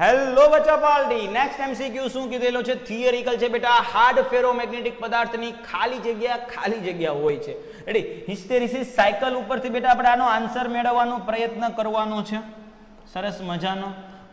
Hello બચ્ચા Paldi next MCQ શું કીધેલો છે? થિયરિકલ છે બેટા. હાર્ડ ફેરોમેગ્નેટિક પદાર્થની ખાલી જગ્યા હોય છે. રેડી, હિસ્ટેરિસિસ સાયકલ ઉપરથી બેટા આપણે આનો આન્સર મેળવવાનો પ્રયત્ન કરવાનો છે. સરસ મજાનો.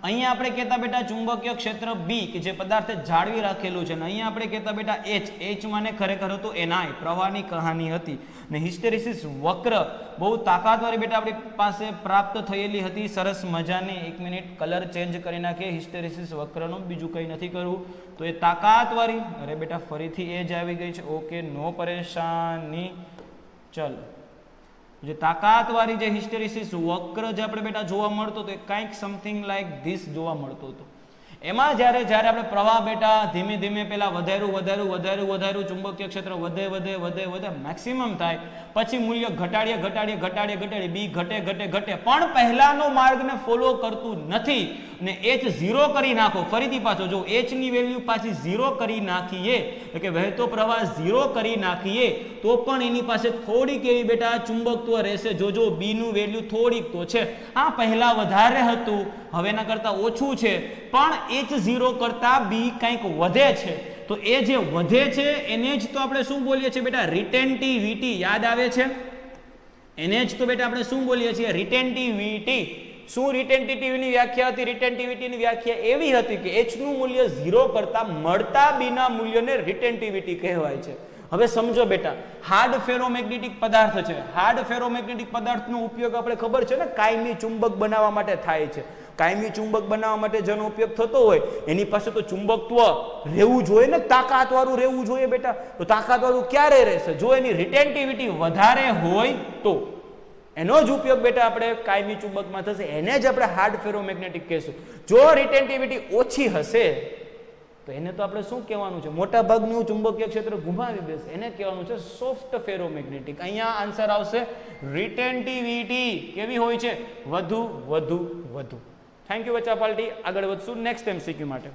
અહીંયા આપણે કહેતા બેટા ચુંબકીય ક્ષેત્ર B કે જે પદાર્થે જાળવી રાખેલું છે, અને અહીંયા આપણે કહેતા બેટા H માને ખરેખર હતો NI, પ્રવાહની કહાની હતી. ને હિસ્ટેરિસિસ વક્ર બહુ તાકાતવાળી બેટા આપણી પાસે પ્રાપ્ત થયેલી હતી. સરસ મજાની. એક મિનિટ કલર ચેન્જ કરી નાખીએ. હિસ્ટેરિસિસ વક્રનું બીજું કંઈ નથી કરવું, તો એ તાકાતવાળી. અરે બેટા ફરીથી એ જ આવી ગઈ છે. ઓકે, નો પરેશાની. ચલો, જે તાકાતવાળી જે હિસ્ટેરિસિસ વક્ર જે આપણે બેટા જોવા મળતો તો એ કંઈક સમથિંગ લાઈક ધીસ જોવા મળતો હતો. એમાં જ્યારે આપણે પ્રવાહ બેટા ધીમે ધીમે પહેલા વધાર્યું, ચુંબકીય ક્ષેત્ર વધે મેક્સિમમ થાય, પછી મૂલ્ય ઘટાડીએ, બી ઘટે, પણ પહેલાનો માર્ગને ફોલો કરતું નથી ને એચ ઝીરો કરી નાખો. ફરીથી પાછો જો એચની વેલ્યુ પાછી ઝીરો કરી નાખીએ, એટલે કે વહેતો પ્રવાહ ઝીરો કરી નાખીએ, તો પણ એની પાસે થોડીક એવી બેટા ચુંબકત્વ રહેશે. જોજો બીનું વેલ્યુ થોડીક તો છે, આ પહેલા વધારે હતું હવેના કરતા ઓછું છે, પણ એચ ઝીરો કરતા બી કંઈક વધે છે. તો એ જે વધે છે એને જ તો આપણે શું બોલીએ છીએ બેટા? રિટેન્ટિવિટી. યાદ આવે છે? એને જ તો બેટા આપણે શું બોલીએ છીએ? રિટેન્ટિવિટી. શું રિટેન્ટિવિટીની વ્યાખ્યા હતી? રિટેન્ટિવિટીની વ્યાખ્યા એવી હતી કે H નું મૂલ્ય 0 કરતા મળતા B ના મૂલ્યને રિટેન્ટિવિટી કહેવાય છે. હવે સમજો બેટા, હાર્ડ ફેરોમેગ્નેટિક પદાર્થ છે. હાર્ડ ફેરોમેગ્નેટિક પદાર્થનો ઉપયોગ આપણે ખબર છે ને કાયમી ચુંબક બનાવવા માટે થાય છે. કાયમી ચુંબક બનાવવા માટે જેનો ઉપયોગ થતો હોય એની પાસે તો ચુંબકત્વ રહેવું જોઈએ ને, તાકાતવાળું રહેવું જોઈએ બેટા. તો તાકાતવાળું ક્યારે રહેશે? જો એની રિટેન્ટિવિટી વધારે હોય તો એનો જ ઉપયોગ બેટા આપણે કાયમી ચુંબકમાં થશે, એને જ આપણે હાર્ડ ફેરોમેગ્નેટિક કહેશું. જો રિટેન્ટિવિટી ઓછી હશે તો એને તો આપણે શું કહેવાનું છે? મોટા ભાગનું ચુંબકીય ક્ષેત્ર ગુમાવી દેશે, એને કહેવાનું છે સોફ્ટ ફેરોમેગ્નેટિક. અહીંયા આન્સર આવશે રિટેન્ટિવિટી કેવી હોય છે? વધુ. થેન્ક યુ બચ્ચા પાલટી. આગળ વધશું નેક્સ્ટ એમસીક્યુ માટે.